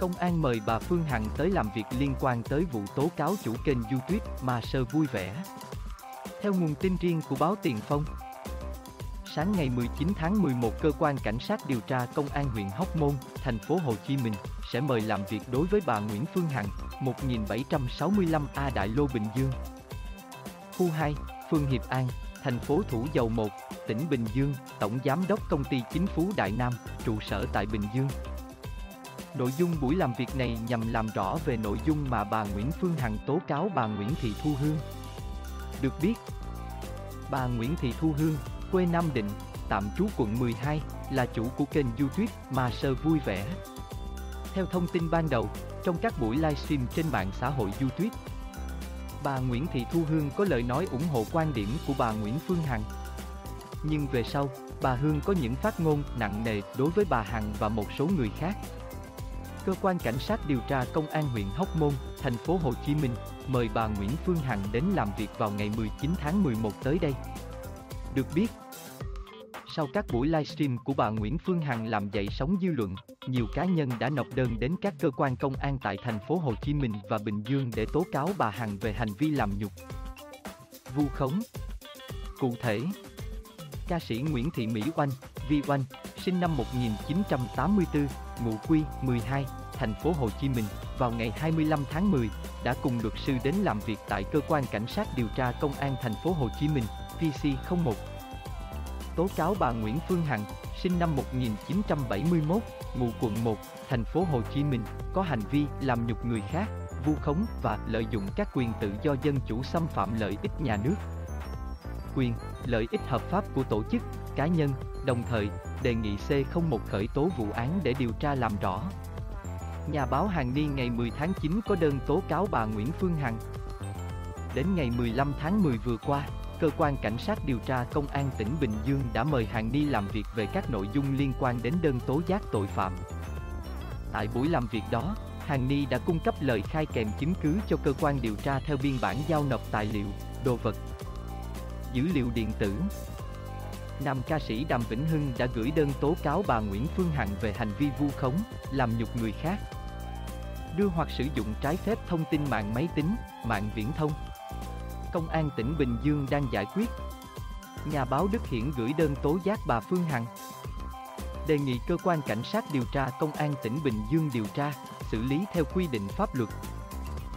Công an mời bà Phương Hằng tới làm việc liên quan tới vụ tố cáo chủ kênh YouTube Ma Sơ Vui Vẻ. Theo nguồn tin riêng của báo Tiền Phong, sáng ngày 19 tháng 11, cơ quan cảnh sát điều tra Công an huyện Hóc Môn, thành phố Hồ Chí Minh sẽ mời làm việc đối với bà Nguyễn Phương Hằng, 1765A Đại Lô Bình Dương, khu 2, phường Hiệp An, thành phố Thủ Dầu Một, tỉnh Bình Dương, Tổng Giám đốc Công ty CP Đại Nam, trụ sở tại Bình Dương. Nội dung buổi làm việc này nhằm làm rõ về nội dung mà bà Nguyễn Phương Hằng tố cáo bà Nguyễn Thị Thu Hương. Được biết, bà Nguyễn Thị Thu Hương, quê Nam Định, tạm trú quận 12, là chủ của kênh YouTube Ma Sơ Vui Vẻ. Theo thông tin ban đầu, trong các buổi livestream trên mạng xã hội YouTube, bà Nguyễn Thị Thu Hương có lời nói ủng hộ quan điểm của bà Nguyễn Phương Hằng. Nhưng về sau, bà Hương có những phát ngôn nặng nề đối với bà Hằng và một số người khác. Cơ quan cảnh sát điều tra Công an huyện Hóc Môn, thành phố Hồ Chí Minh mời bà Nguyễn Phương Hằng đến làm việc vào ngày 19 tháng 11 tới đây. Được biết, sau các buổi livestream của bà Nguyễn Phương Hằng làm dậy sóng dư luận, nhiều cá nhân đã nộp đơn đến các cơ quan công an tại thành phố Hồ Chí Minh và Bình Dương để tố cáo bà Hằng về hành vi làm nhục, vu khống. Cụ thể, ca sĩ Nguyễn Thị Mỹ Oanh, Vy Oanh, sinh năm 1984, ngụ Q 12, thành phố Hồ Chí Minh, vào ngày 25 tháng 10, đã cùng luật sư đến làm việc tại cơ quan cảnh sát điều tra Công an thành phố Hồ Chí Minh, PC01. Tố cáo bà Nguyễn Phương Hằng, sinh năm 1971, ngụ quận 1, thành phố Hồ Chí Minh, có hành vi làm nhục người khác, vu khống và lợi dụng các quyền tự do dân chủ xâm phạm lợi ích nhà nước, quyền, lợi ích hợp pháp của tổ chức, cá nhân, đồng thời đề nghị C01 khởi tố vụ án để điều tra làm rõ. Nhà báo Hàn Ni ngày 10 tháng 9 có đơn tố cáo bà Nguyễn Phương Hằng. Đến ngày 15 tháng 10 vừa qua, cơ quan cảnh sát điều tra Công an tỉnh Bình Dương đã mời Hàn Ni làm việc về các nội dung liên quan đến đơn tố giác tội phạm. Tại buổi làm việc đó, Hàn Ni đã cung cấp lời khai kèm chứng cứ cho cơ quan điều tra theo biên bản giao nộp tài liệu, đồ vật, dữ liệu điện tử. Nam ca sĩ Đàm Vĩnh Hưng đã gửi đơn tố cáo bà Nguyễn Phương Hằng về hành vi vu khống, làm nhục người khác, đưa hoặc sử dụng trái phép thông tin mạng máy tính, mạng viễn thông. Công an tỉnh Bình Dương đang giải quyết. Nhà báo Đức Hiển gửi đơn tố giác bà Phương Hằng, đề nghị cơ quan cảnh sát điều tra Công an tỉnh Bình Dương điều tra, xử lý theo quy định pháp luật.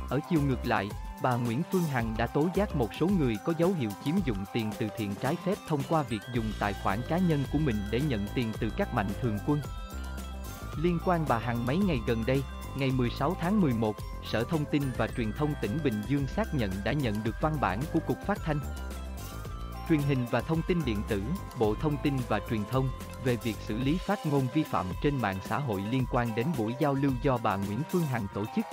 Ở chiều ngược lại, bà Nguyễn Phương Hằng đã tố giác một số người có dấu hiệu chiếm dụng tiền từ thiện trái phép thông qua việc dùng tài khoản cá nhân của mình để nhận tiền từ các mạnh thường quân. Liên quan bà Hằng, mấy ngày gần đây, ngày 16 tháng 11, Sở Thông tin và Truyền thông tỉnh Bình Dương xác nhận đã nhận được văn bản của Cục Phát thanh, Truyền hình và Thông tin điện tử, Bộ Thông tin và Truyền thông về việc xử lý phát ngôn vi phạm trên mạng xã hội liên quan đến buổi giao lưu do bà Nguyễn Phương Hằng tổ chức.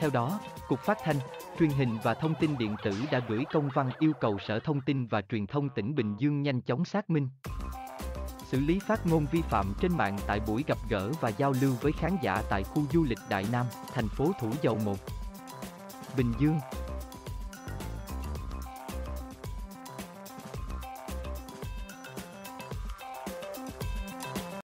Theo đó, Cục Phát thanh, Truyền hình và Thông tin điện tử đã gửi công văn yêu cầu Sở Thông tin và Truyền thông tỉnh Bình Dương nhanh chóng xác minh, xử lý phát ngôn vi phạm trên mạng tại buổi gặp gỡ và giao lưu với khán giả tại khu du lịch Đại Nam, thành phố Thủ Dầu Một, Bình Dương.